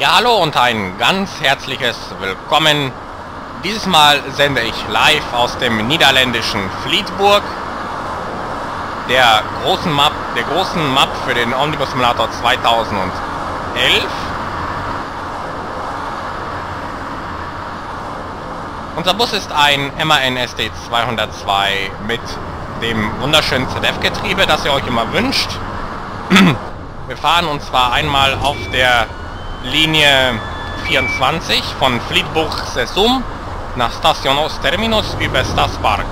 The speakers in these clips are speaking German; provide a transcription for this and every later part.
Ja, hallo und ein ganz herzliches Willkommen. Dieses Mal sende ich live aus dem niederländischen Vlietburg, der großen Map für den Omnibus Simulator 2011. Unser Bus ist ein MAN SD202 mit dem wunderschönen ZF-Getriebe, das ihr euch immer wünscht. Wir fahren und zwar einmal auf der Linie 24 von Vlietburg-Sesum nach Station Ost-Terminus über Stadspark.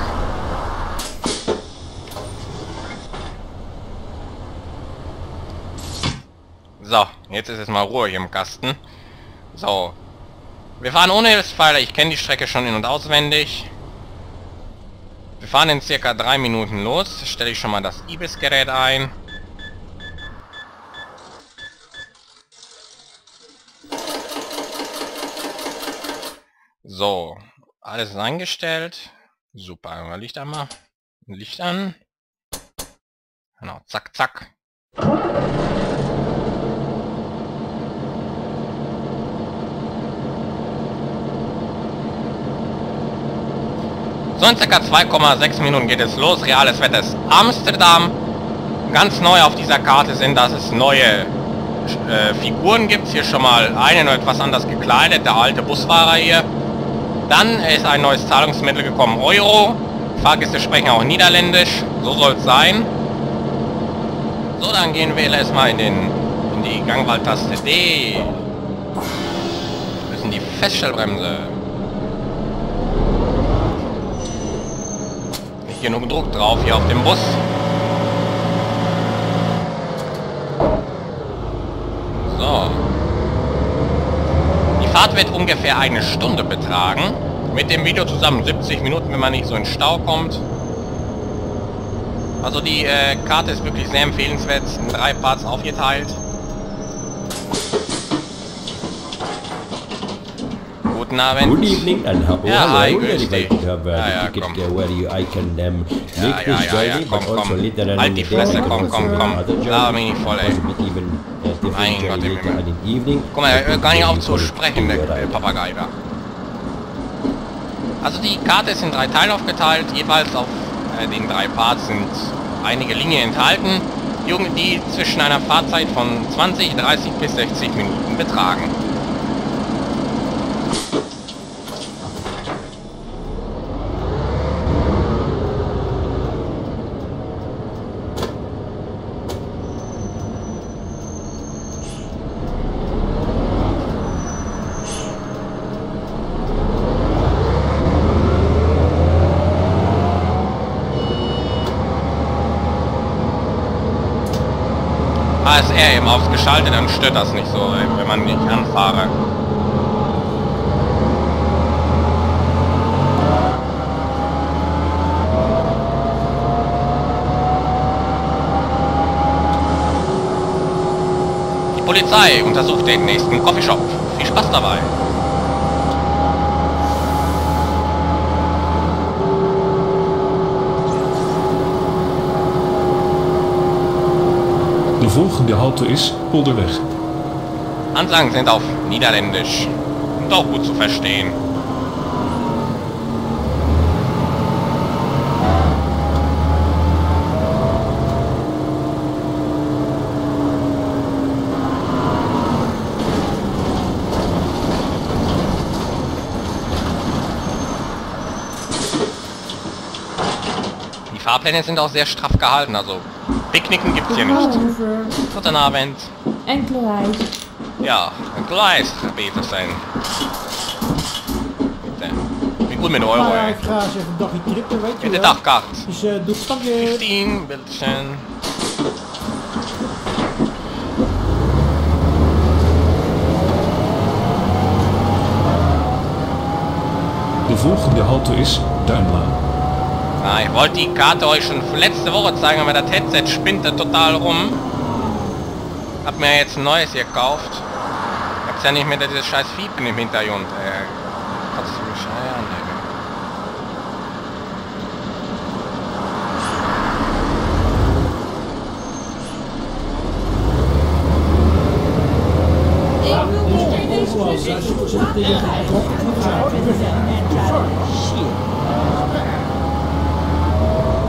So, jetzt ist es mal Ruhe hier im Kasten. So, wir fahren ohne Hilfspfeiler, ich kenne die Strecke schon in- und auswendig. Wir fahren in circa 3 Minuten los, stelle ich schon mal das IBIS-Gerät ein. So, alles ist eingestellt. Super, Licht einmal. Licht an. Genau, zack, zack. So, in ca. 2,6 Minuten geht es los. Reales Wetter ist Amsterdam. Ganz neu auf dieser Karte sind, dass es neue Figuren gibt. Hier schon mal einen oder etwas anders gekleidet, der alte Busfahrer hier. Dann ist ein neues Zahlungsmittel gekommen, Euro. Fahrgäste sprechen auch Niederländisch, so soll es sein. So, dann gehen wir erstmal in die Gangwahltaste D. Wir müssen die Feststellbremse. Nicht genug Druck drauf hier auf dem Bus. So. Die Fahrt wird ungefähr eine Stunde betragen. Mit dem Video zusammen 70 Minuten, wenn man nicht so in Stau kommt. Also die Karte ist wirklich sehr empfehlenswert, in 3 Parts aufgeteilt. Guten Abend. Good evening and how are you? Ja, komm. Halt die Fresse, komm. Laber mich nicht voll, ey. Mein Gott im Himmel. Guck mal, er hört gar nicht auf zu sprechen, der Papagei da. Also die Karte ist in 3 Teilen aufgeteilt, jeweils auf den 3 Parts sind einige Linien enthalten, die zwischen einer Fahrzeit von 20, 30 bis 60 Minuten betragen. ASR eben ausgeschaltet, dann stört das nicht so, wenn man nicht anfahre. Die Polizei untersucht den nächsten Coffeeshop. Viel Spaß dabei! De volgende halte is Polderweg. Ansagen sind auf Niederländisch und auch gut zu verstehen. Die Fahrpläne sind auch sehr straff gehalten, also Picknicken gibt's hier nicht. Guten Abend. Ein Gleis. Ja, ein Gleis beter sein. Bitte. Wie gut mit Euro, ey. Bitte Dachkarte. 15, Bildchen. De volgende halte is Duinlaan. Ah, ich wollte die Karte euch schon letzte Woche zeigen, aber das Headset spinnt da total rum. Hab mir jetzt ein neues hier gekauft. Hab's ja nicht mehr dieses scheiß Fiepen im Hintergrund. Kannst du mich scheiern, ey.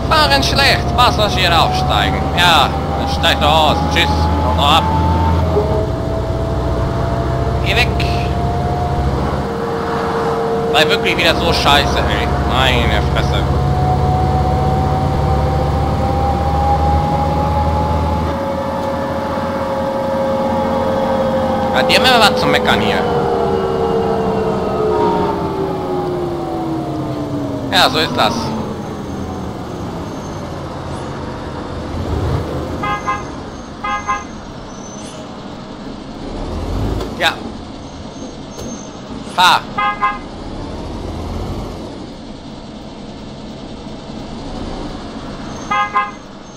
Fahren schlecht, Passagier aufsteigen. Ja, dann steigt er aus. Tschüss. Noch ab. Geh weg. Sei wirklich wieder so scheiße, ey. Meine Fresse. Hat ihr mir was zu meckern hier? Ja, so ist das. Ja. Fahr.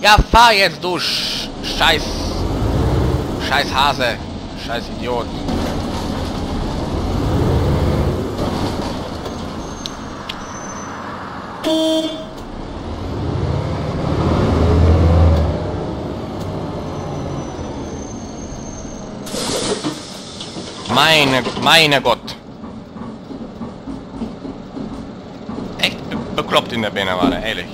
Ja, fahr jetzt, du Scheiß Hase. Scheiß Idiot. Meine Gott. Echt bekloppt in der Binnenware, ehrlich.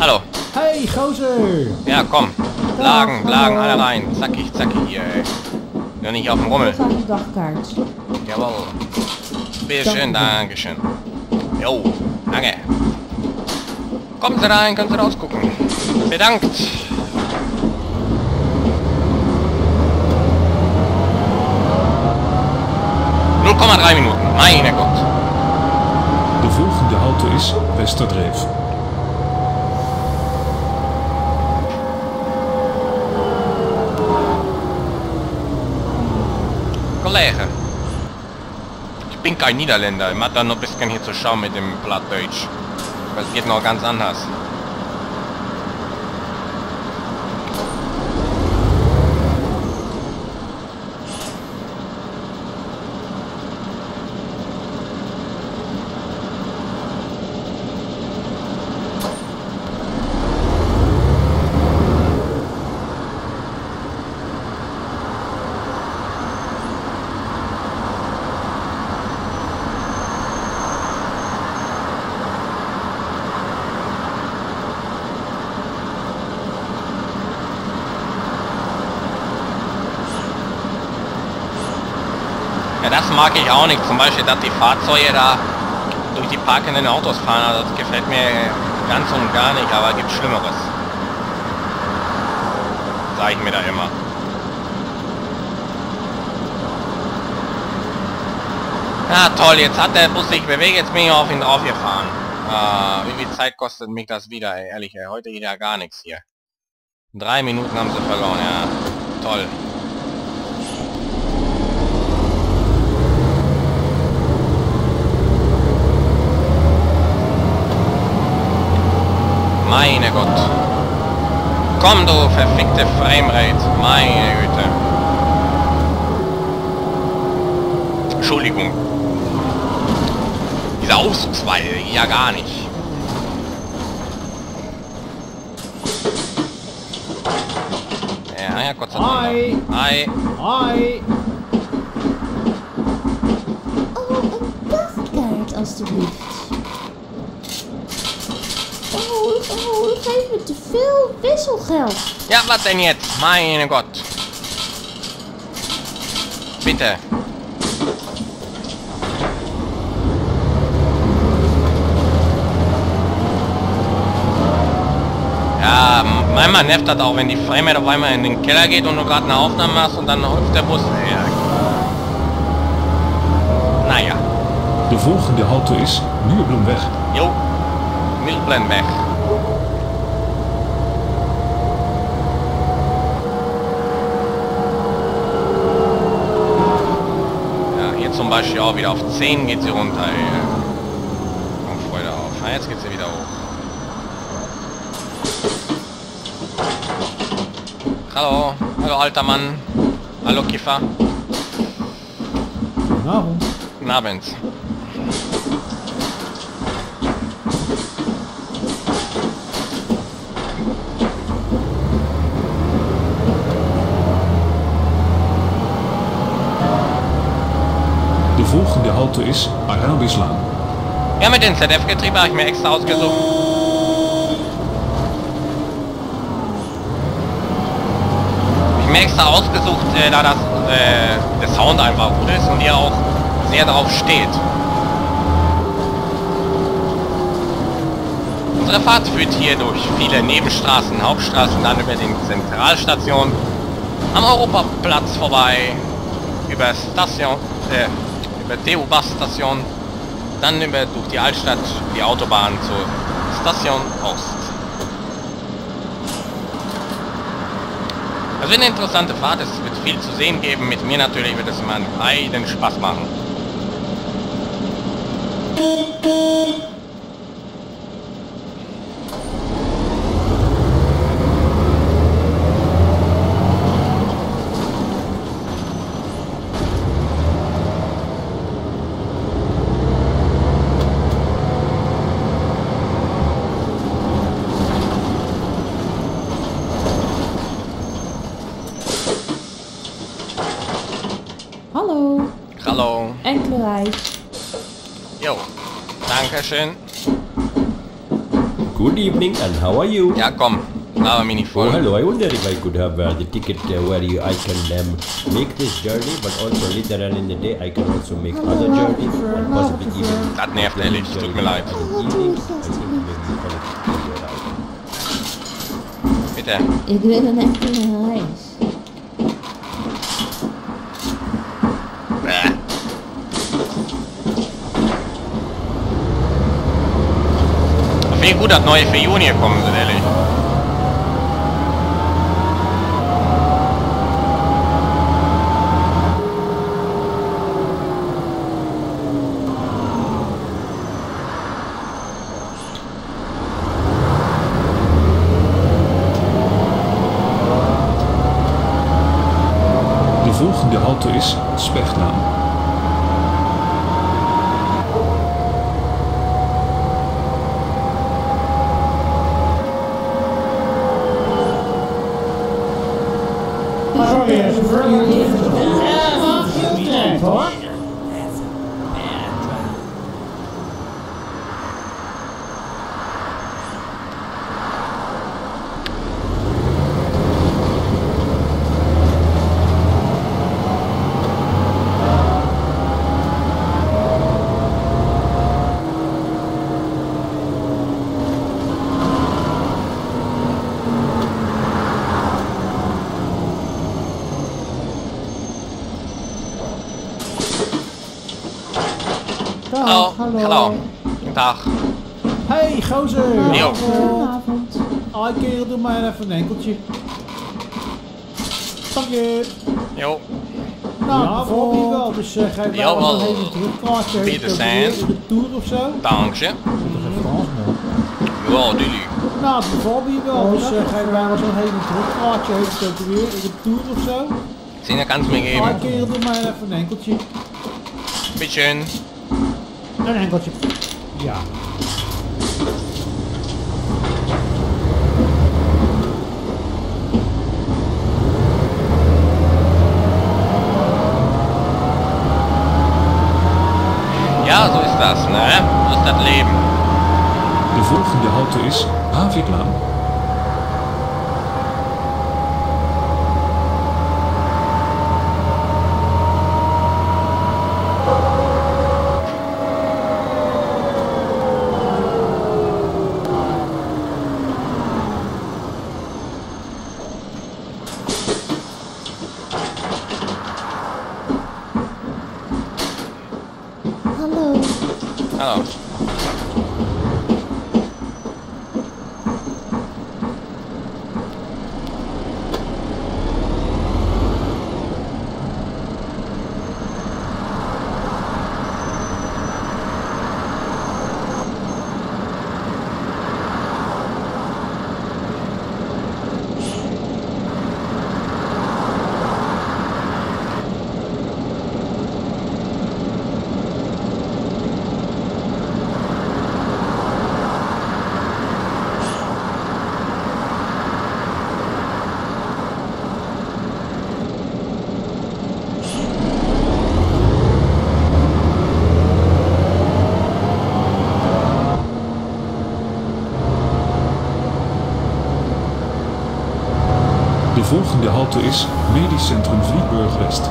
Hallo. Hey, Gozer. Ja, komm. Lagen, alle rein. Zacki hier, ey. Noch nicht auf dem Rummel. Jawohl. Bitte schön, dankeschön. Jo, danke. Kommen Sie rein, können Sie rausgucken. Bedankt. Komma 3 Minuten, meine Gott. De volgende halte is Mr. Drive. Kollege. Ich bin kein Niederländer. Ich mache da noch ein bisschen hier zu schauen mit dem Plattdeutsch. Das geht noch ganz anders. Das mag ich auch nicht, zum Beispiel, dass die Fahrzeuge da durch die parkenden Autos fahren, also das gefällt mir ganz und gar nicht, aber es gibt Schlimmeres. Sag ich mir da immer. Na toll, jetzt hat der Bus sich bewegt, jetzt bin ich auf ihn draufgefahren. Wie viel Zeit kostet mich das wieder, ey, ehrlich, ey, heute geht ja gar nichts hier. 3 Minuten haben sie verloren, ja, toll. Meine Gott. Komm du verfickte Framerate. Meine Güte. Entschuldigung. Dieser Auszugsweil, ja gar nicht. Ja, Gott sei Dank. Hi. Hi. Oh, ein Postcard aus dem Licht. Oh, ich geef me te veel Wisselgeld. Ja, was denn jetzt? Meine Gott. Bitte. Ja, manchmal nervt das auch, wenn die Frame auf einmal in den Keller geht und du gerade eine Aufnahme machst und dann hüpft der Bus. Ja. Naja. De volgende halte is Nieuwbloemweg. Jo. Nieuwbloemweg. Zum Beispiel auch wieder auf 10 geht sie runter, ey. Komm, Freude auf. Na, jetzt geht sie wieder hoch. Hallo. Hallo, alter Mann. Hallo, Kiffer. Guten Abend. Guten Abend. De volgende halte is Arabislaan. Ja, mit dem ZF-Getriebe habe ich mir extra ausgesucht. Da der Sound einfach gut ist und ihr auch sehr darauf steht. Unsere Fahrt führt hier durch viele Nebenstraßen, Hauptstraßen, dann über den Zentralstation, am Europaplatz vorbei, über Station, über TU-Bus-Station, dann über durch die Altstadt, die Autobahn zur Station Ost. Also eine interessante Fahrt, es wird viel zu sehen geben, mit mir natürlich wird es immer einen heiden Spaß machen. Jo, danke schön. Good evening and how are you? Ja, komm, laber mich nicht voll. Oh, hello, I wonder if I could have the ticket where I can make this journey, but also later on in the day I can also make other journeys and possibly even... Das nervt ehrlich, tut mir leid. Bitte. Ich will ein bisschen Reis. Wie gut das neue für Juni gekommen sind, ehrlich. Die volgende Halte ist Spechnaam. Hallo. Guten Tag. Hey, gozer. Jo. Goedenavond. Alle keren doe maar even een enkeltje. Dank je. Jo. Nou, ja, volg je wel, dus ga je wel nog even terugpraten. Peter Zijn. De tour of zo. Dank je. Ja, natuurlijk. Nou, het bevalt je wel, dus ga je wel nog even terugpraten. De tour of zo. Zin, dat kan het me geven. Alle keren doe maar even een enkeltje. Beetje. Nein, nein, Gott. Ja. Ja, so ist das, ne? So ist das Leben. Die folgende Halte ist Havidlam. De volgende halte is Medisch Centrum Vlietburg West.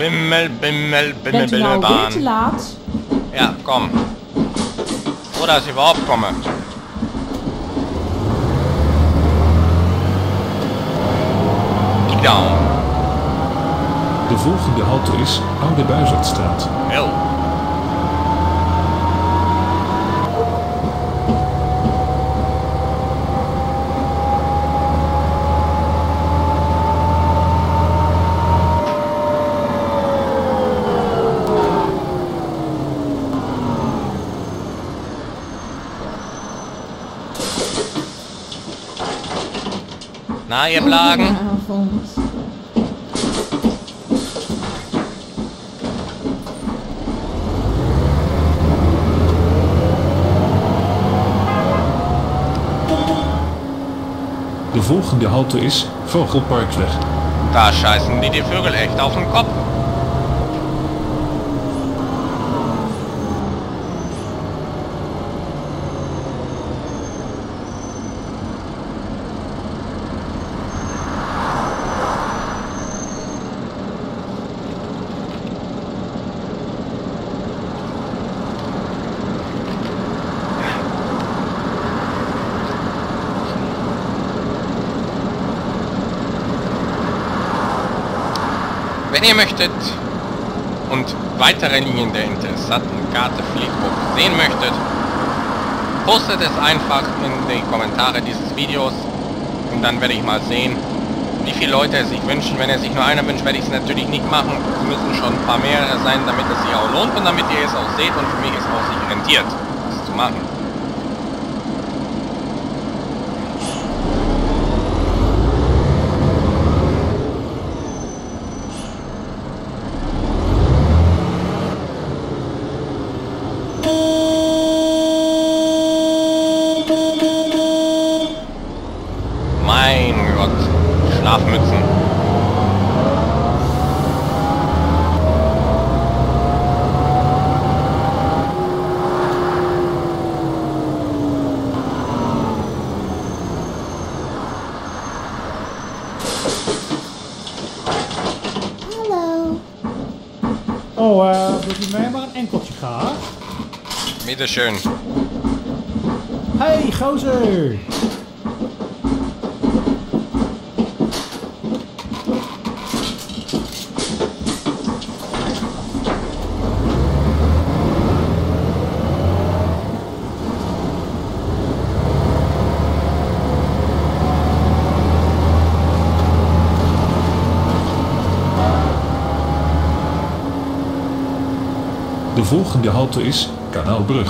Bimmel, Bimmel, Bimmel, Bimmelbahn. Ja, komm. Oder dass ich überhaupt komme. Down. De volgende halte is Oude Buizerstraat. Yo. Na, ihr Blagen. De volgende halte is Vogelparkweg. Da scheißen die Vögel echt auf den Kopf. Wenn ihr möchtet und weitere Linien der interessanten Karte Vlietburg sehen möchtet, postet es einfach in die Kommentare dieses Videos und dann werde ich mal sehen, wie viele Leute es sich wünschen. Wenn es sich nur einer wünscht, werde ich es natürlich nicht machen. Es müssen schon ein paar mehr sein, damit es sich auch lohnt und damit ihr es auch seht und für mich es auch sich rentiert, es zu machen. Oh, wilt u mij maar een enkeltje graag? Middenschön. Hey, gozer! De volgende halte is Kanaalbrug.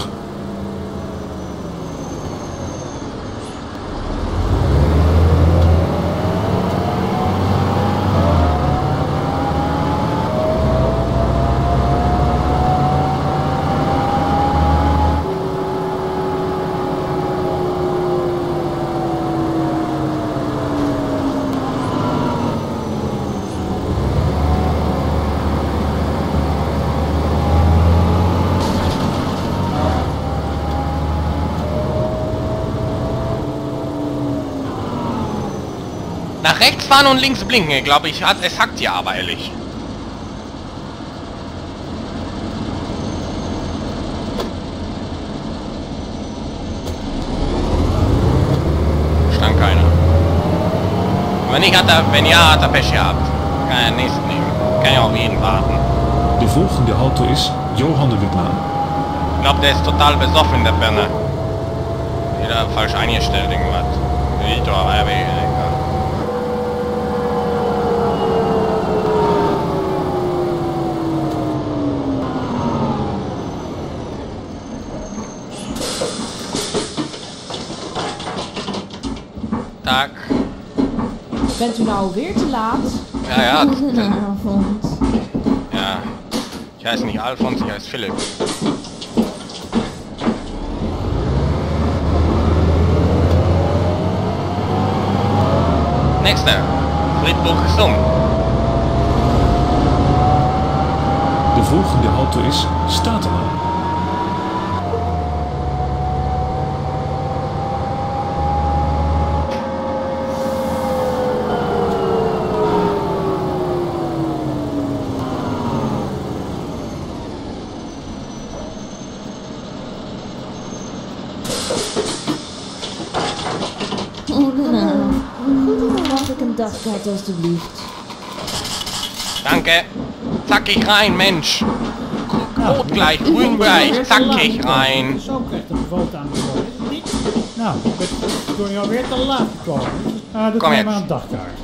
Nach rechts fahren und links blinken, ich glaube, es hackt hier aber ehrlich. Stand keiner. Wenn nicht, wenn ja, hat er Pech gehabt. Kann er den nächsten nehmen. Kann ja auf jeden warten. Die volgende halte ist Johannewitlaan. Ich glaube, der ist total besoffen, der Penner. Wieder falsch eingestellt, irgendwas. Vitor, RW, egal. Tag. Bent u nou weer te laat? Ja, ja. Goedenavond. Ja. Ich heiße nicht Alfons, ich heiße Philipp. Nächster. Friedberger Gesum. De volgende auto is Staten. Danke. Zackig rein, Mensch. Rot gleich, grün gleich, zackig rein. Zo krijgt de boot aan de boot. Nou, toen je alweer te laat gekomen. Dat is maar een dagkaart.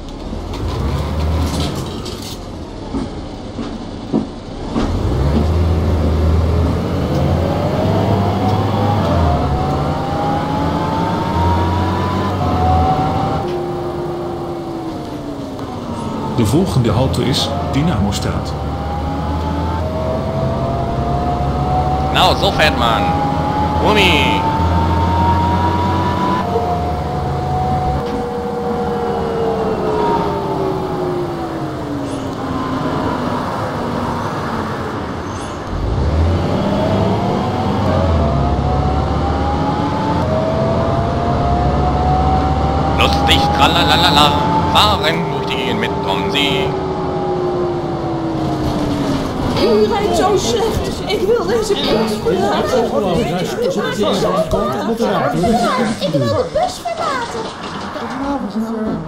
De volgende halte is Dynamostraat. Nou, zo fährt man. Gummi. Lustig, tralalala. Fahren. Mitkommen Sie. U rijdt zo slecht. Ik wil deze bus verlaten. Ik wil de bus verlaten.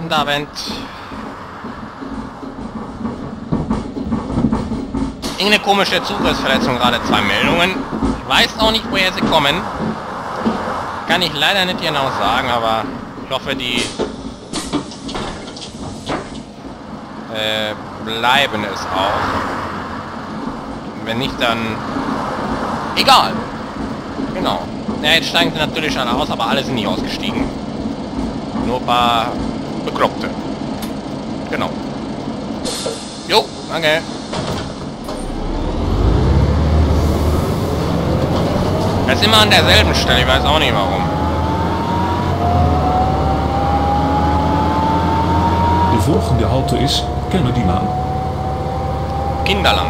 Daar bent. Irgendeine komische Zugriffsverletzung gerade. 2 Meldungen. Ich weiß auch nicht, woher sie kommen. Kann ich leider nicht genau sagen, aber ich hoffe, die bleiben es auch. Wenn nicht, dann egal. Genau. Ja, jetzt steigen sie natürlich alle aus, aber alle sind nicht ausgestiegen. Nur ein paar Bekloppte. Genau. Jo, danke. Das ist immer an derselben Stelle, ich weiß auch nicht warum. Die folgende Halte ist Kennedy Laan. Kinderland.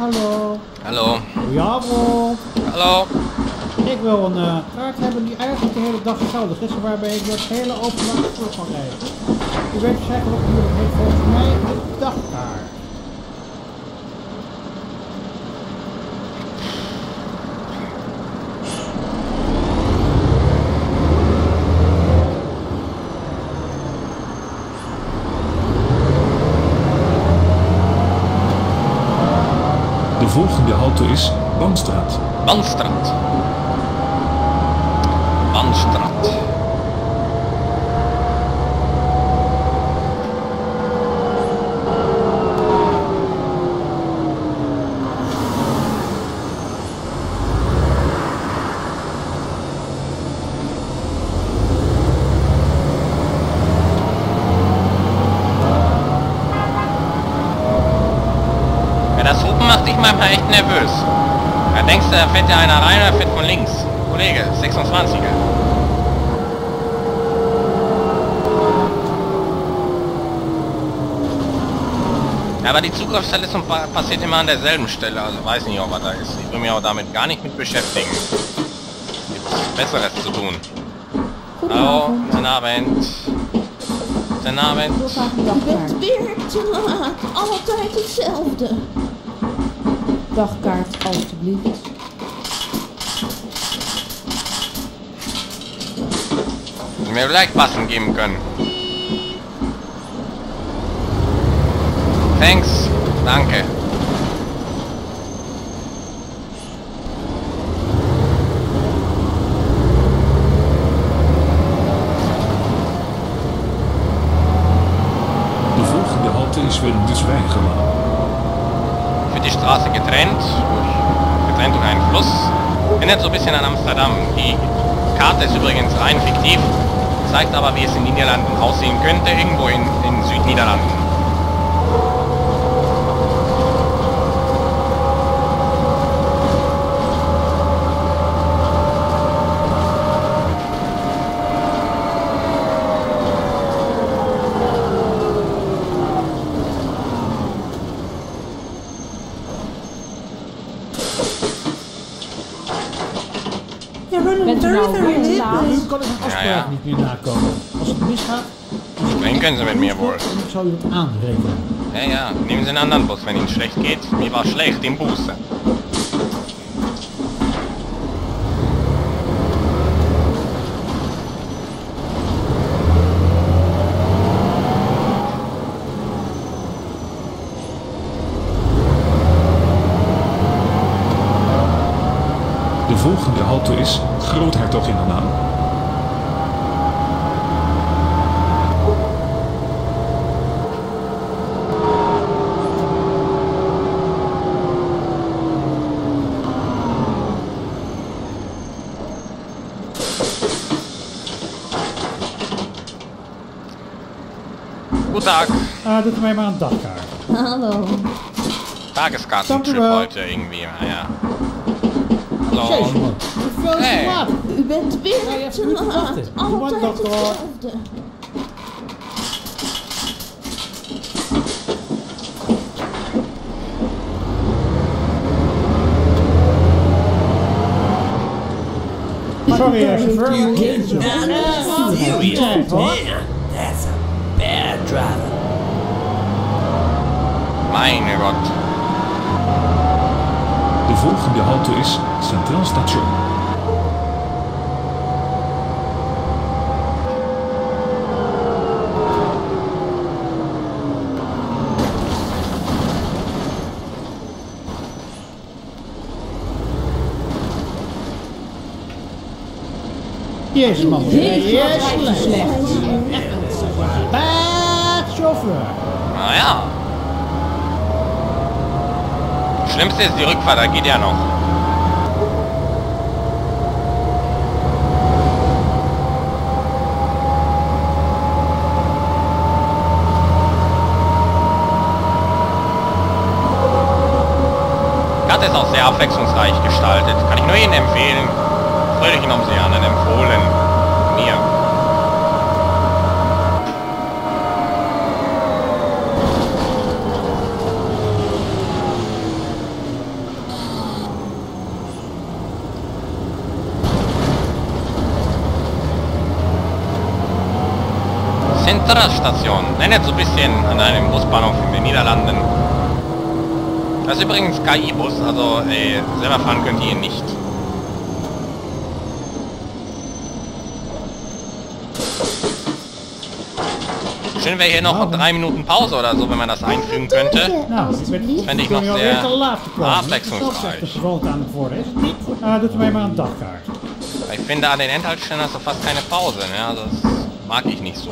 Hallo. Hallo. Goedenavond. Hallo. Ik wil een kaart hebben die eigenlijk de hele dag geldig is, waarbij ik door het hele openbare vervoer kan rijden. U weet zeker wat u heeft, volgens mij een dagkaart. De volgende halte is Bandstraat. Bandstraat. Bandstraat. manchmal echt nervös. Da denkst du, da fährt ja einer rein, da fährt von links. Kollege, 26er. Aber die Zugriffsstelle ist passiert immer an derselben Stelle, also weiß nicht, ob was da ist. Ich will mich auch damit gar nicht mit beschäftigen. Gibt's Besseres zu tun. Hallo, guten Abend. Guten Abend. Het weer te laat. Altijd hetzelfde. Dagkaart, alstublieft. Hätten wir vielleicht passen geben können. Thanks, danke. De volgende halte is Wildeswijgema. Wird die Straße getrennt durch einen Fluss. Erinnert so ein bisschen an Amsterdam. Die Karte ist übrigens rein fiktiv, zeigt aber, wie es in den Niederlanden aussehen könnte, irgendwo in Südniederlanden. Ja. Niet meer nakomen. Als het misgaat, springen ze met meer wohl. Ik zal u aanrekenen. Ja, ja. Nehmen Sie einen anderen Bus, wenn Ihnen schlecht geht. Mir war schlecht im Bus. De volgende halte is Groothertogin aan. Tag. Doet mij maar een dagkaart. Hallo. Tageskaartentrip heute irgendwie. Ja. Hallo. Hey. U bent weer te laat. Altijd hetzelfde. Sorry, I confirmed it. Mijn god. De volgende halte is Centraal Station. Jezus man, jezus slecht. Chauffeur. Naja. Schlimmste ist die Rückfahrt, da geht ja noch. Die Karte ist auch sehr abwechslungsreich gestaltet. Kann ich nur Ihnen empfehlen. Fröhlich genommen Sie anderen empfohlen. Mir. Station. Erinnert so ein bisschen an einem Busbahnhof in den Niederlanden. Das ist übrigens KI-Bus, also selber fahren könnt ihr ihn nicht. Schön wäre hier noch 3 Minuten Pause oder so, wenn man das einfügen könnte. Das fände ich noch sehr abwechslungsreich. Ich finde, an den Endhaltestellen hast du fast keine Pause, ne? Also das mag ich nicht so.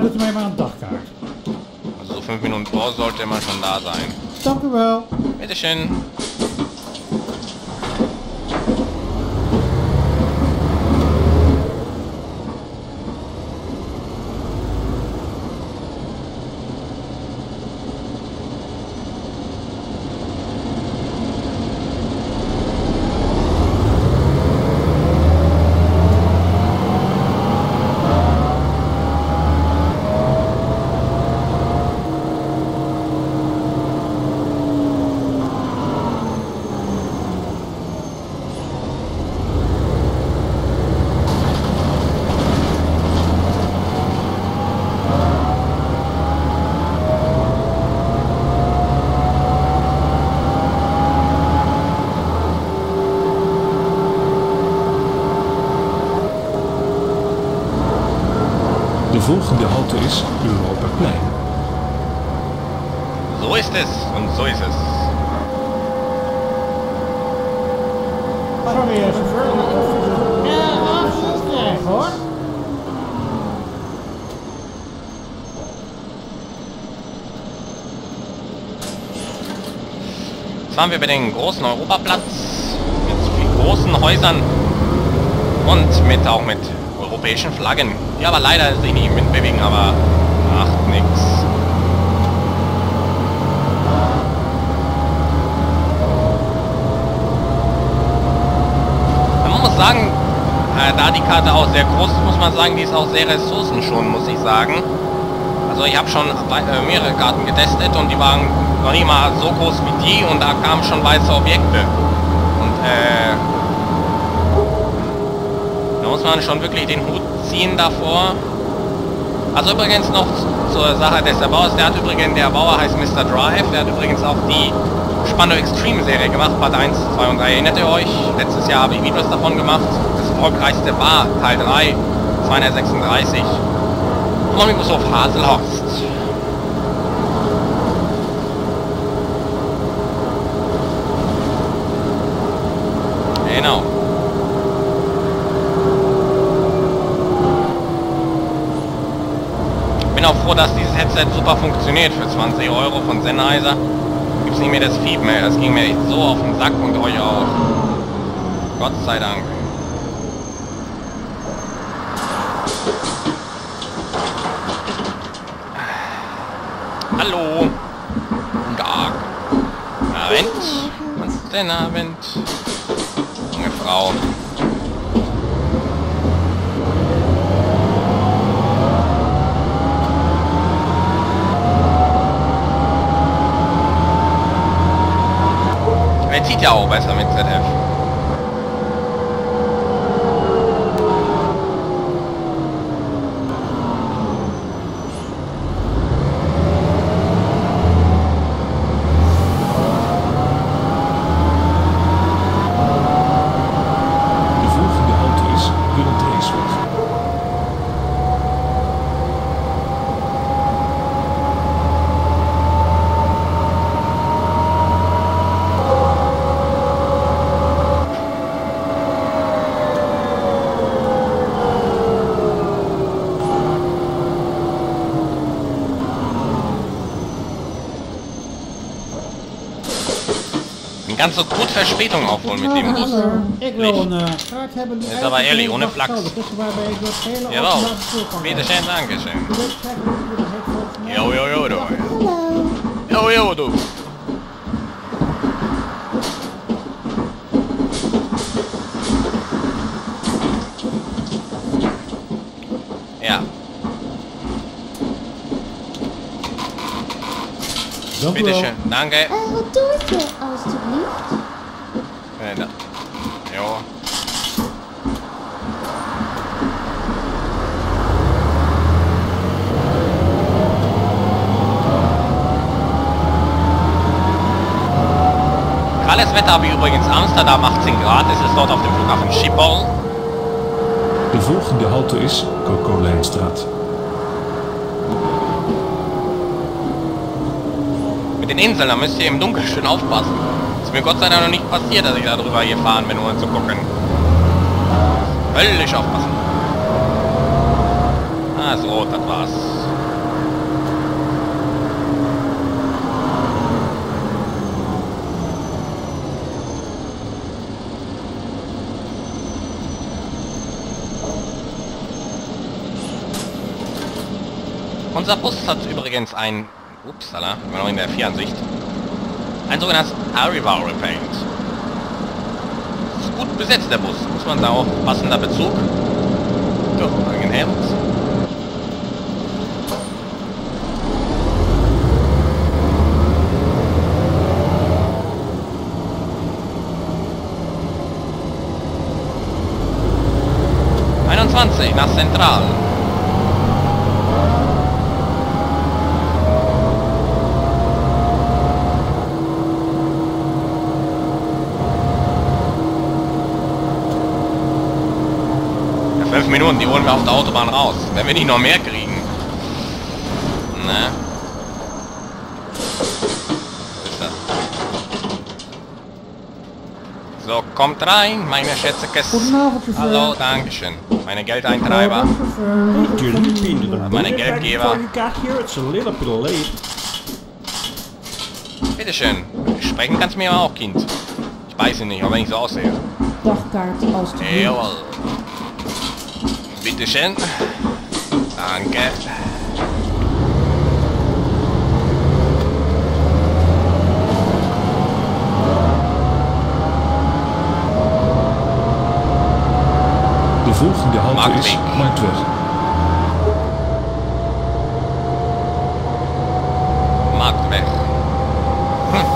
Doet u mij maar een dagkaart. Also so 5 Minuten vor sollte man schon da sein. Dank u wel. Bitteschön. volgende halte is Europaplein. So ist es und so ist es. Jetzt fahren wir über den großen Europaplatz mit großen Häusern und mit auch mit europäischen Flaggen. Ja, aber leider sich nicht mitbewegen, aber macht nichts. Man muss sagen, da die Karte auch sehr groß ist, muss man sagen, die ist auch sehr ressourcenschonend, muss ich sagen. Also ich habe schon mehrere Karten getestet und die waren noch nicht mal so groß wie die und da kamen schon weiße Objekte. Und da muss man schon wirklich den Hut ziehen davor. Also übrigens noch zur Sache des Erbauers. Der Erbauer heißt Mr. Drive. Der hat übrigens auch die Spandau Extreme Serie gemacht, Part 1, 2 und 3. Erinnert ihr euch? Letztes Jahr habe ich Videos davon gemacht. Das erfolgreichste war Teil 3, 236. Omnibus auf Haselhorst. Genau. Bin auch froh, dass dieses Headset super funktioniert für 20 € von Sennheiser. Gibt's nicht mehr das Fieb mehr. Das ging mir echt so auf den Sack und euch auch. Gott sei Dank. Hallo! Guten Tag! Abend! Guten Abend! Junge Frau! Er zieht ja auch besser mit ZF. Ganz so gut Verspätung aufholen mit dem Bus. Nicht. Ist aber ehrlich, ohne Flachs. Jawohl, bitte schön, danke schön. Jojojo, du. Jojojo, du. Ja. Bitte schön, danke. Ja. Jo. Alles Wetter habe ich übrigens Amsterdam, 18 Grad, es ist dort auf dem Flughafen Schiphol. De volgende halte ist Cocolijnstraat. Mit den Inseln, da müsst ihr im Dunkeln schön aufpassen. Ist mir Gott sei Dank noch nicht passiert, dass ich da drüber gefahren bin, ohne zu gucken. Völlig aufpassen. Ah, ist rot, das war's. Unser Bus hat übrigens ein... Upsala, immer noch in der Fähransicht. Ein sogenanntes Arrival Repaint. Ist gut besetzt, der Bus. Muss man da auch passender Bezug. Doch, ein Herz. nach Zentral. Minuten, die holen wir auf der Autobahn raus, wenn wir nicht noch mehr kriegen. So, kommt rein, meine Schätzekes. Hallo, Dankeschön. Meine Geldeintreiber. Meine Geldgeber. Bitteschön. Sprechen kannst du mir aber auch, Kind. Ich weiß nicht, ob ich so aussehe. Jawohl. Bitteschön. Danke. De volgende halte is Marktweg. Marktweg. Hm.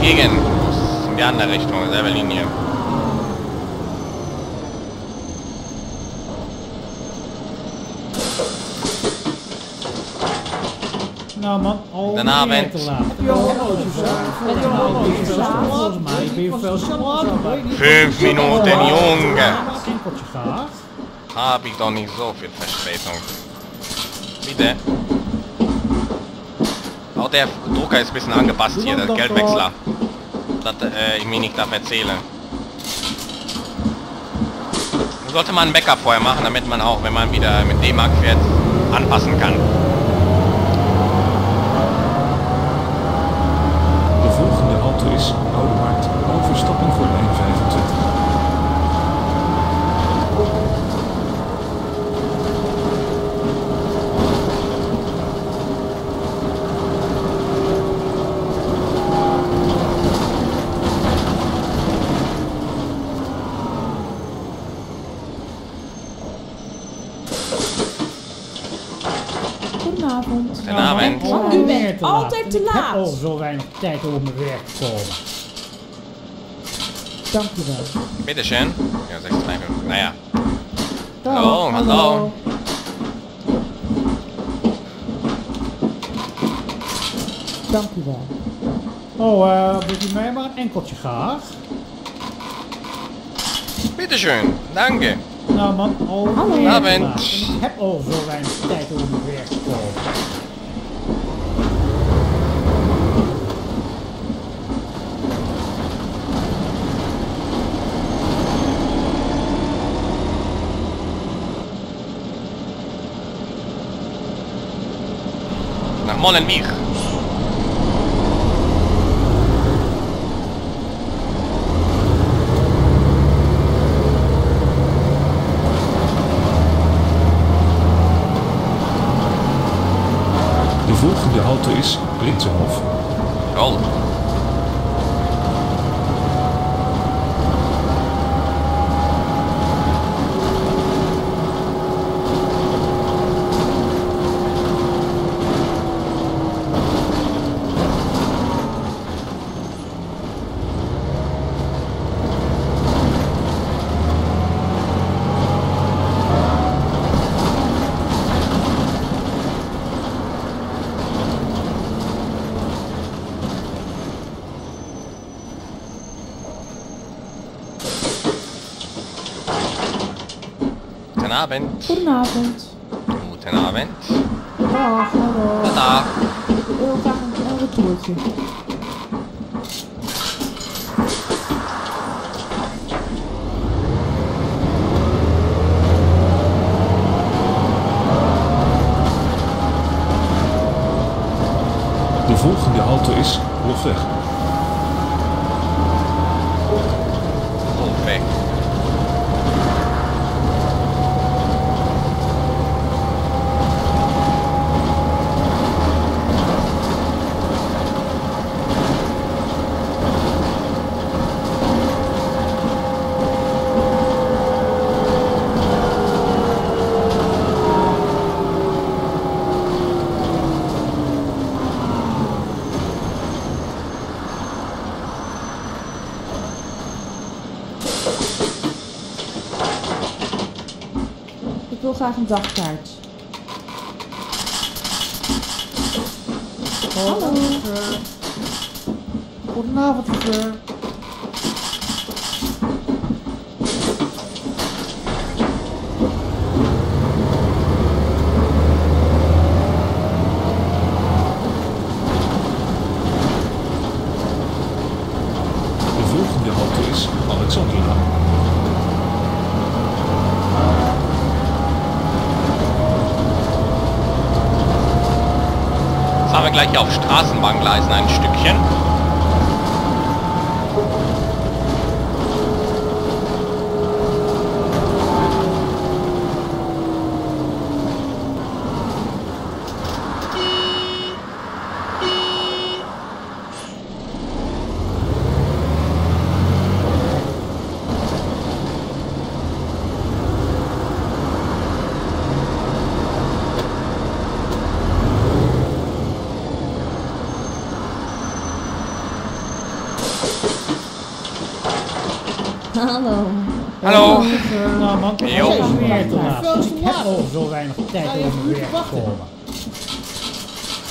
Gegen. In die andere Richtung, selbe Linie. Nou man, al meer te laat. Volgens mij ben je veel sneller. 5 minuten, jongen. Simpeltje gaaf. Heb ik dan niet zoveel verspätung. Bitte. Auch der Drucker ist ein bisschen angepasst hier, der Geldwechsler. Das ich mir nicht darf erzählen. Sollte man ein Backup vorher machen, damit man auch, wenn man wieder mit D-Mark fährt, anpassen kann. Is Oude Markt, overstappen voor lijn 25. Goedenavond. Goedenavond. Oh, u bent altijd te laat. Ik heb al zo weinig tijd om mijn werk te komen. Dankjewel. Bitteschön. Ja, 6,5. Naja. Hallo, hallo. Dankjewel. Oh, wil je mij maar een enkeltje graag? Bitteschön. Danke. Nou man, al Abend. Ik heb al zo weinig tijd om mijn werk te komen. Molenweg. De volgende halte is Prinsenhof. Oh. Guten Abend. Guten Abend. Guten Abend. Ja, hallo. Guten Tag. Ich will auch ein Retourchen. De volgende halte is Hofweg. Hofweg. Graag een dagkaart. Hallo. Goedenavond, chauffeur. Railworks Horizontal an. Fahren wir gleich auf Straßenbahngleisen ein Stückchen. Hallo. Hallo. Nou man, ik heb al zo weinig tijd om weer te komen.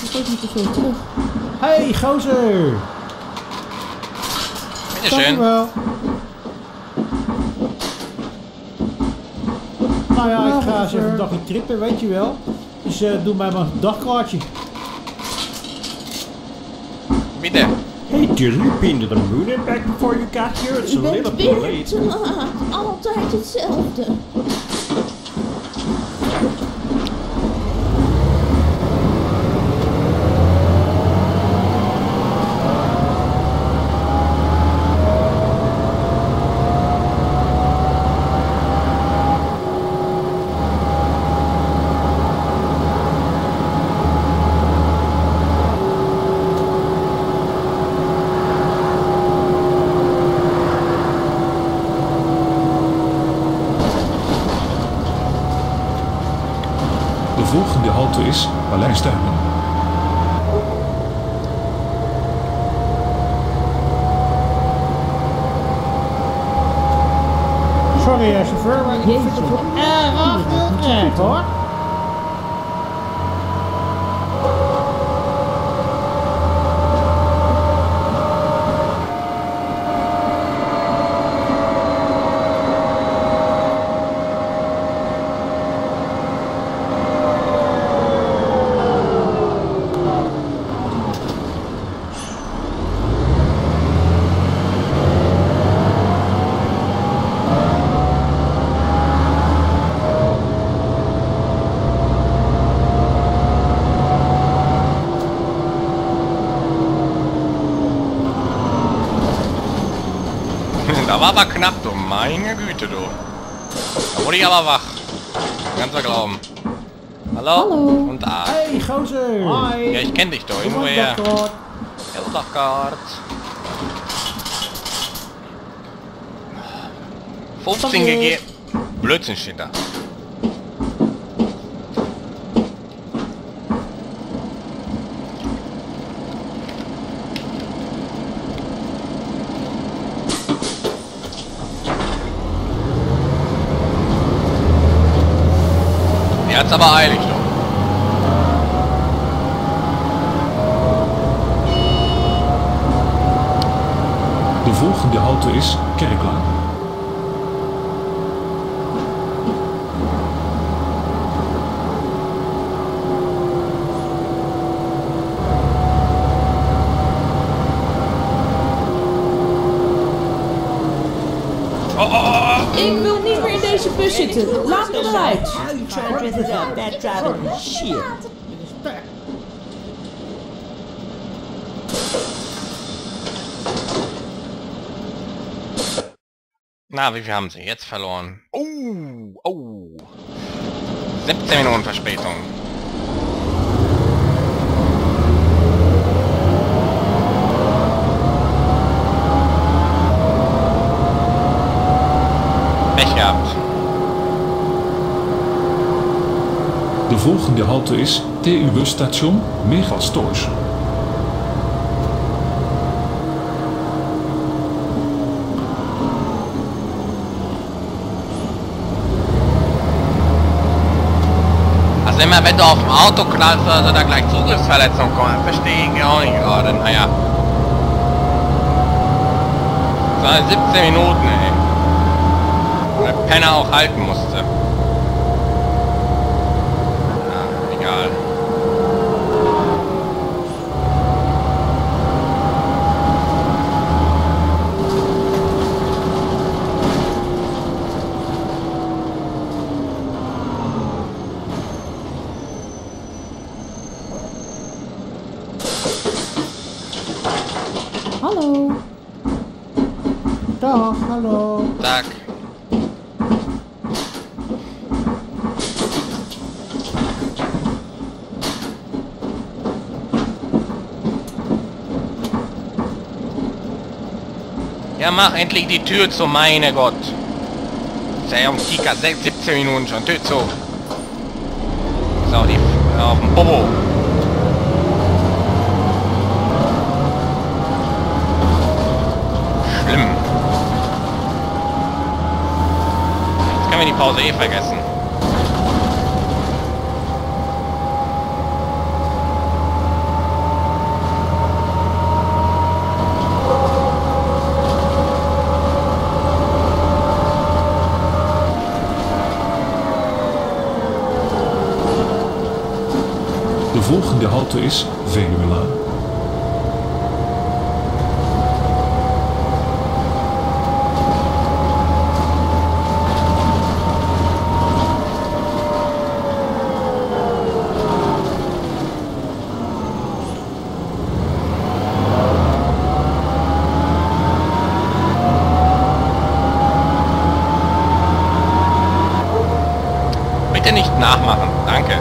Ik weet niet te veel terug. Hey gozer. Dank je wel. Nou ja, ik ga eens even een dagje trippen, weet je wel. Dus doe mij maar een dagkaartje. Midden. Hey Jerry, you've been to the moon and back before you got here? It's a little bit late. Altijd hetzelfde. De volgende halte is Paleistuinen. Sorry, chauffeur, maar ik vind het voor erg veel tijd hoor. Da war aber knapp, du meine Güte, du. Da wurde ich aber wach. Kannst du glauben. Hallo? Und da. Hey, Jose. Hi. Ja, ich kenne dich doch. Irgendwo her. Eldachgard. 15 gegeben. Blödsinn steht da. Jetzt aber eilig doch. De volgende halte is Kerklaan. Ik wil niet meer in deze bus zitten. Laat me eruit. Bad driver and shit. Na, wie viel haben sie jetzt verloren? Oh, oh. 17 Minuten Verspätung. Pech gehabt. De volgende halte is TU-busstation Megastores. Also immer wenn du auf dem Auto knallst oder so, da gleich Zugriffsverletzung kommt, verstehe ich auch nicht gerade, naja. 17 Minuten, ey. Wo der Penner auch halten musste. Doch, hallo. Tag. Ja, mach endlich die Tür zu, meine Gott. Ist ja um circa 17 Minuten schon. Tür zu. Ist auch die auf dem Bobo. Schlimm. Jetzt können wir die Pause eh vergessen. De volgende halte is Veluwelaan. Bitte nicht nachmachen, danke.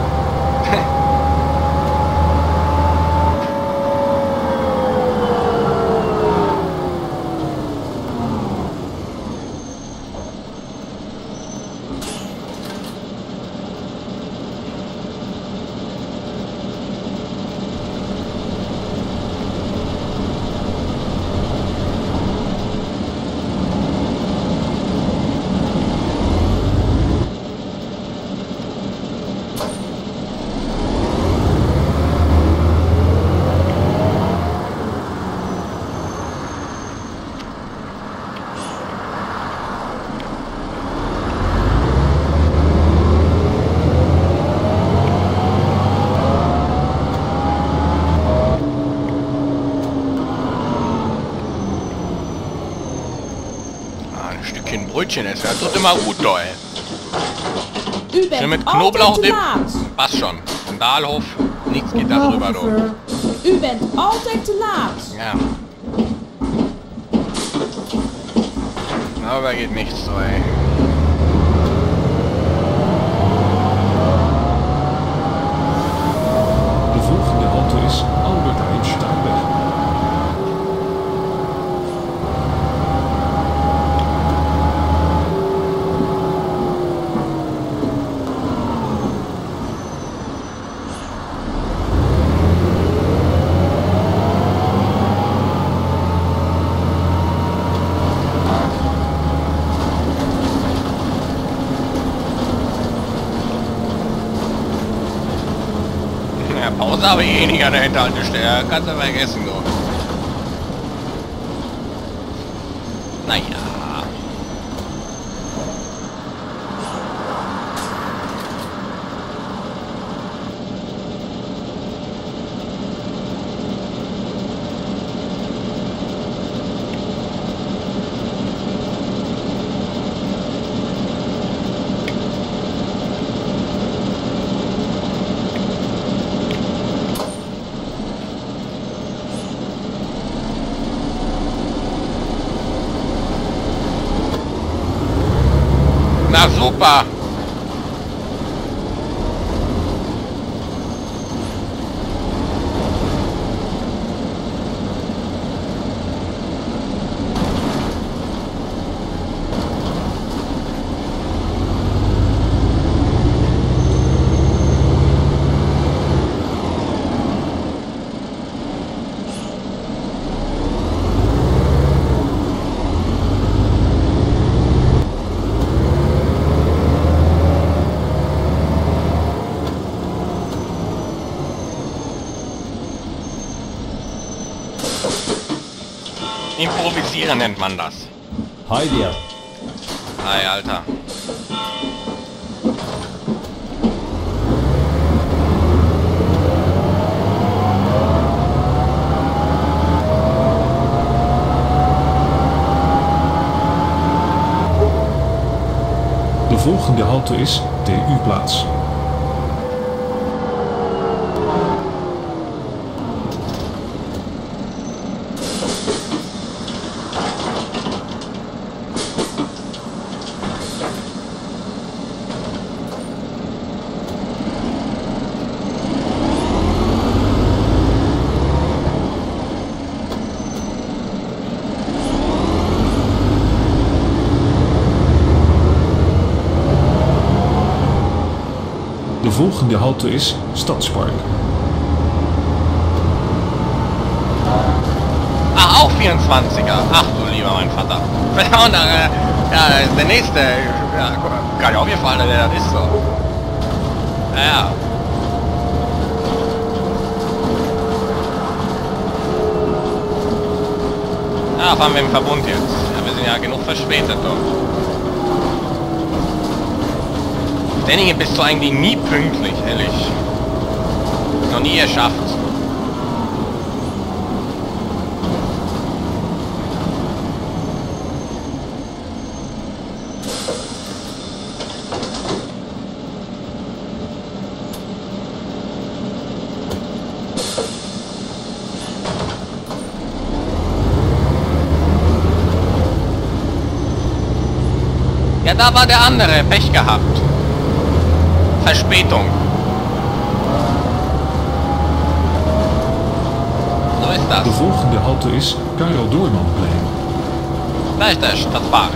Es tut immer gut, doll. Schön mit Knoblauchdip. Passt schon. Sandalhof. Nichts geht da drüber, du. Ja. Aber geht nichts, so, ey. De volgende halte is Albert Einsteinweg. Da habe ich eh nicht an der Hinterhaltestelle, kannst du vergessen, so. Naja. Na super! Improvisieren nennt man das. Hi dir. Hi, Alter. De volgende halte is TU-plaats. volgende halte is Stadspark. Ach, auch 24er. Ach du lieber mein Vater. Verdammt, ja, der nächste. Ja, gar nicht aufgefallen, der das ist so. Naja. Ah, fahren wir im Verbund jetzt. Ja, wir sind ja genug verspätet dort. Denninger, bist du eigentlich nie pünktlich, ehrlich. Noch nie geschafft. Ja, da war der andere. Pech gehabt. Verspätung. So ist das. De volgende halte is Karel Doormanplein. Da ist der Stadtpark.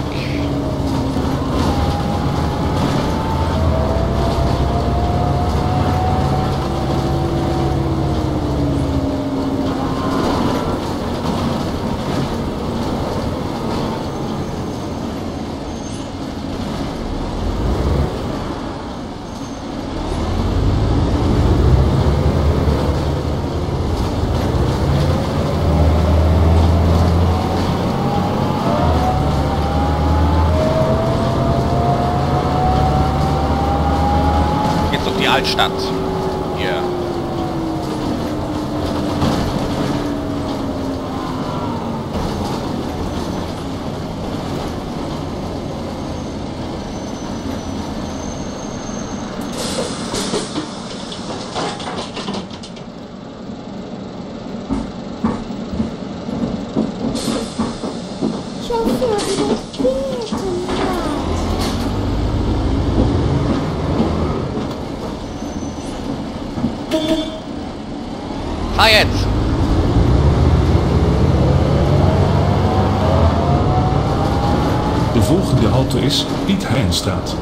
Altstadt. Hier. Yeah. Ich hoffe, fahr jetzt! De volgende halte is Piet Heinstraat.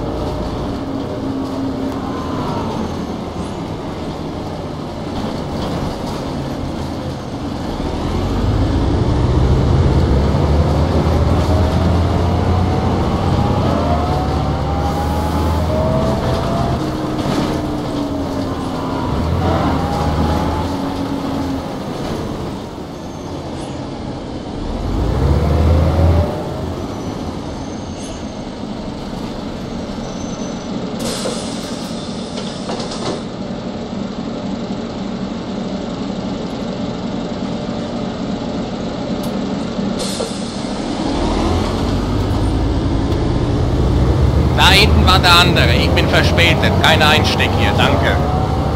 Der andere, ich bin verspätet, kein Einsteck hier, danke.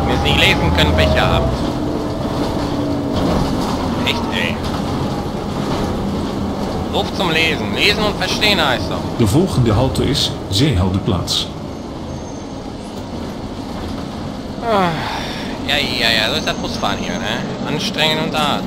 Wenn ihr es nicht lesen könnt, Becher habt. Echt, ey. Luft zum Lesen. Lesen und verstehen heißt doch. De volgende halte ist Seeholdeplatz. Ja, so ist das Busfahren hier, ne? Anstrengend und hart.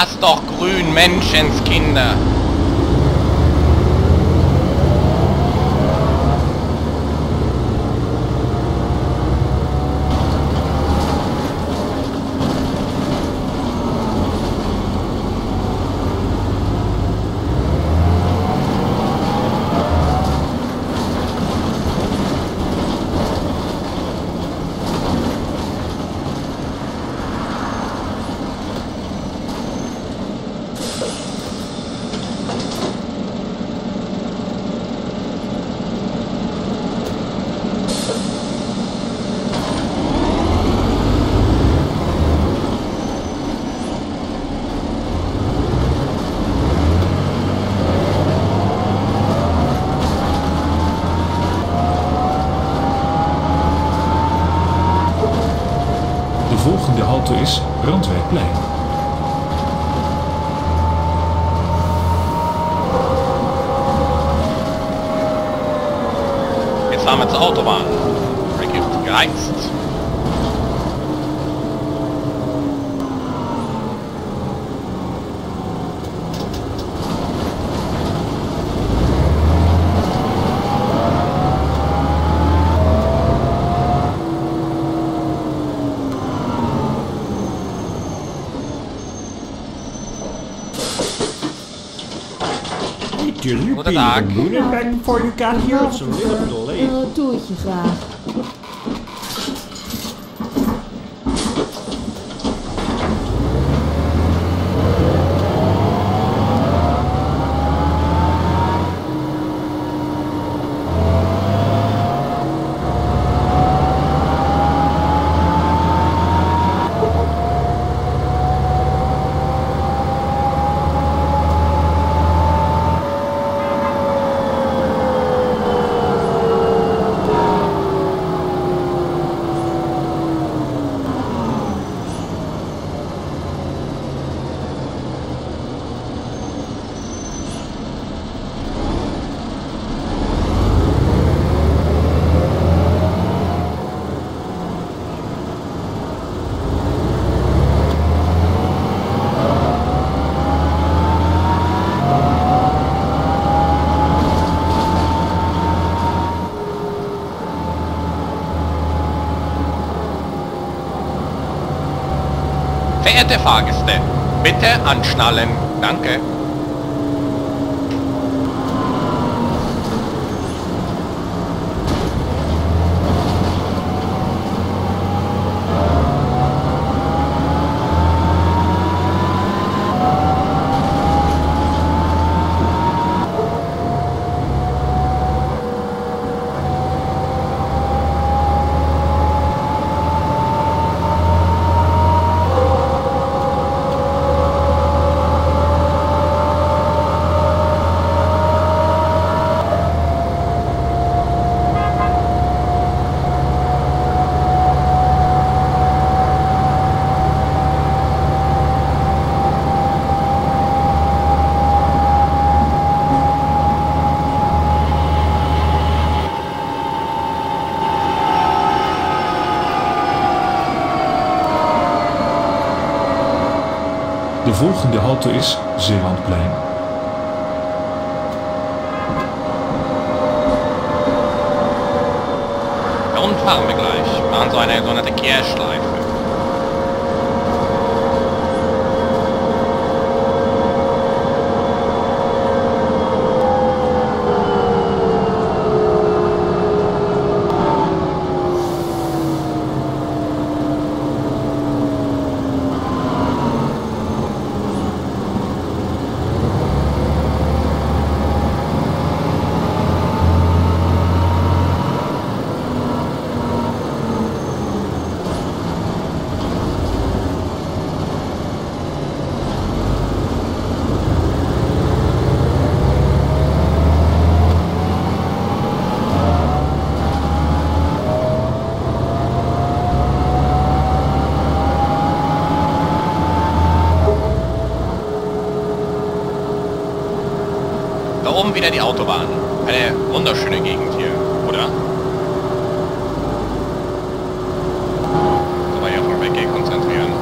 Lass doch grün, Menschenskinder! Is Randwijkplein. Jetzt fahren wir zur Autobahn. Ricky wird geheizt. Guten Tag. Before you got here, it's a little late. Oh, doe het je graag. Verehrte Fahrgäste, bitte anschnallen. Danke. De volgende halte is Zeelandplein. Da unten fahren wir gleich. Machen so eine sogenannte Kehrschleife. Oben wieder die Autobahn. Eine wunderschöne Gegend hier, oder? So, mal hier auf den Weg konzentrieren.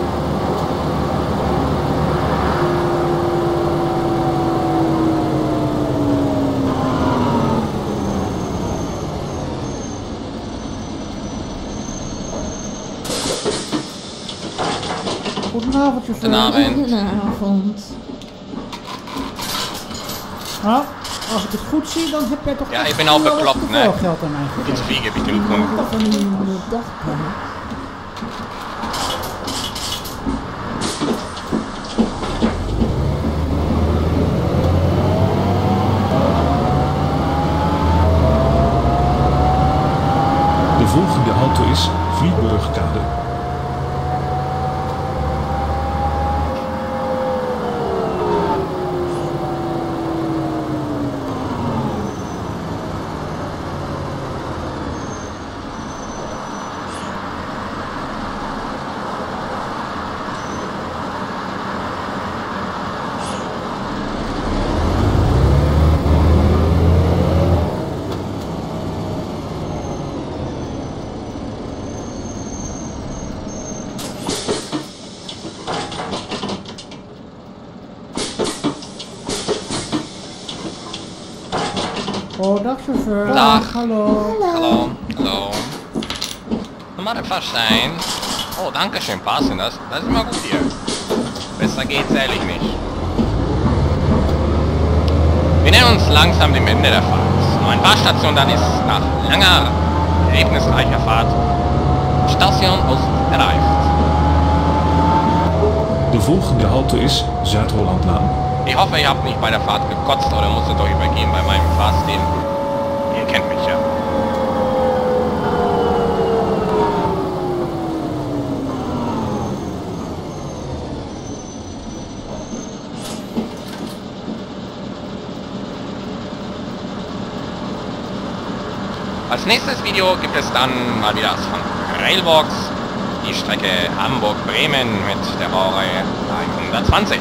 Guten Abend. Ja, als ik het goed zie, dan heb jij toch... Ja, ik ben al beklapt, nee. Dit vlieg heb ik toen gewoon. De volgende halte is Vlietburgkade. Chauffeur. Dag. Hallo. Hallo. Hallo. Normal vast sein. Oh, danke schön. Passen das. Das ist immer gut hier. Besser geht's ehrlich nicht. Wir nähern uns langsam dem Ende der Fahrt. Nur ein paar Stationen, dann ist nach langer, erlebnisreicher Fahrt Station Ost erreicht. Die volgende Halte ist Zuid-Hollandlaan. Ich hoffe, ihr habt nicht bei der Fahrt gekotzt oder musstet euch übergeben bei meinem Fahrstil. Ihr kennt mich ja. Als nächstes Video gibt es dann mal wieder das von Railworks, die Strecke Hamburg-Bremen mit der Baureihe 120,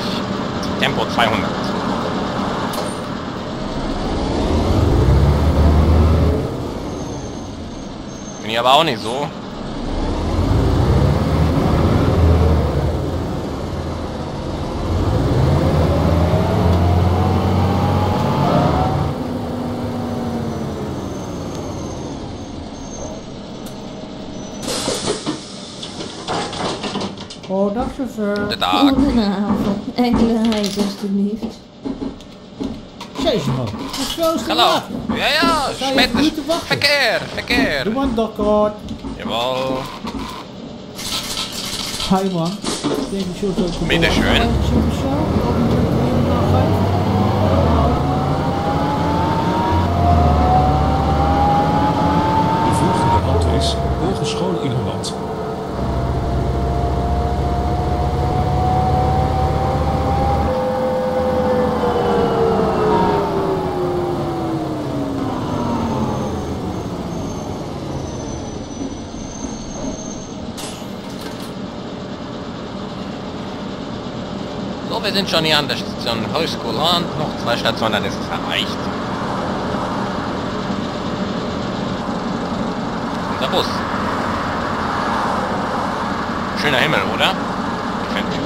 Tempo 200. Bin ich aber auch nicht so. Oh, dag chauffeur. De dag. Goedenavond. Enkele reis alstublieft. Jezus man, dat is hallo. Ja, ja, met verkeer, verkeer. Doe maar een dokkaart. Jawel. Hi man. Bitteschön. De volgende halte is Hogeschool in Holland. Wir sind schon hier an der Station Hogeschool, noch 2 Stationen, dann ist es erreicht. Unser Bus. Schöner Himmel, oder? Gefällt mir.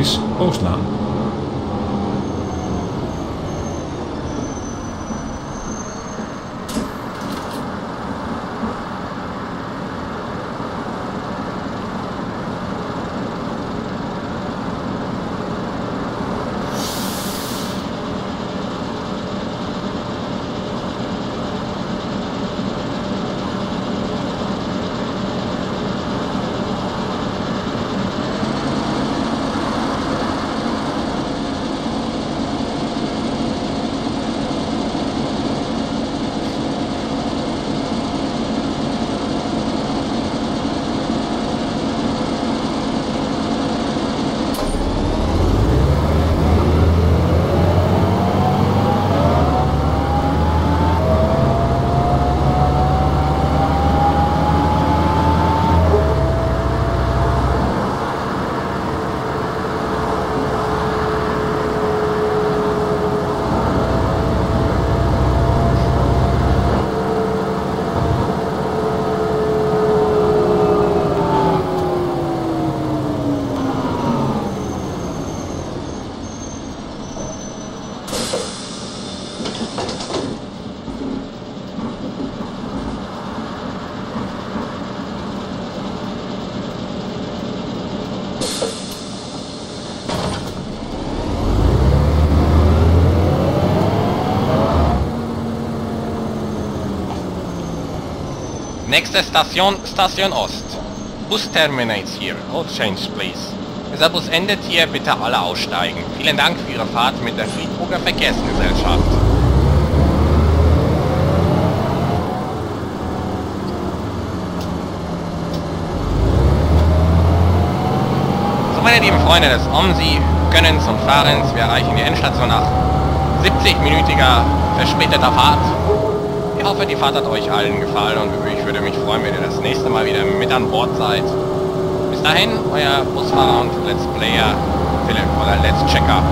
Is Oostlaan. Nächste Station, Station Ost. Bus terminates here. All change please. Dieser Bus endet hier, bitte alle aussteigen. Vielen Dank für Ihre Fahrt mit der Friedberger Verkehrsgesellschaft. So, meine lieben Freunde des OMSI, Gönnens und Fahrens, wir erreichen die Endstation nach 70-minütiger verspäteter Fahrt. Ich hoffe, die Fahrt hat euch allen gefallen und ich würde mich freuen, wenn ihr das nächste Mal wieder mit an Bord seid. Bis dahin, euer Busfahrer und Let's Player Philipp oder Let's Checker.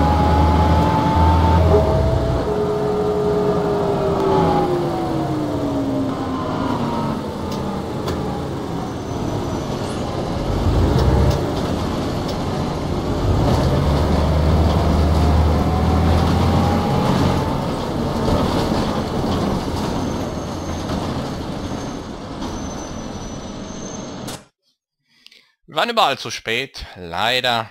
Wir waren überall zu spät, leider.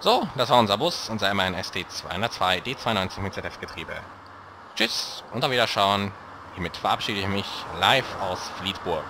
So, das war unser Bus, unser MAN SD202 D92 mit ZF-Getriebe. Tschüss und auf Wiederschauen. Hiermit verabschiede ich mich live aus Vlietburg.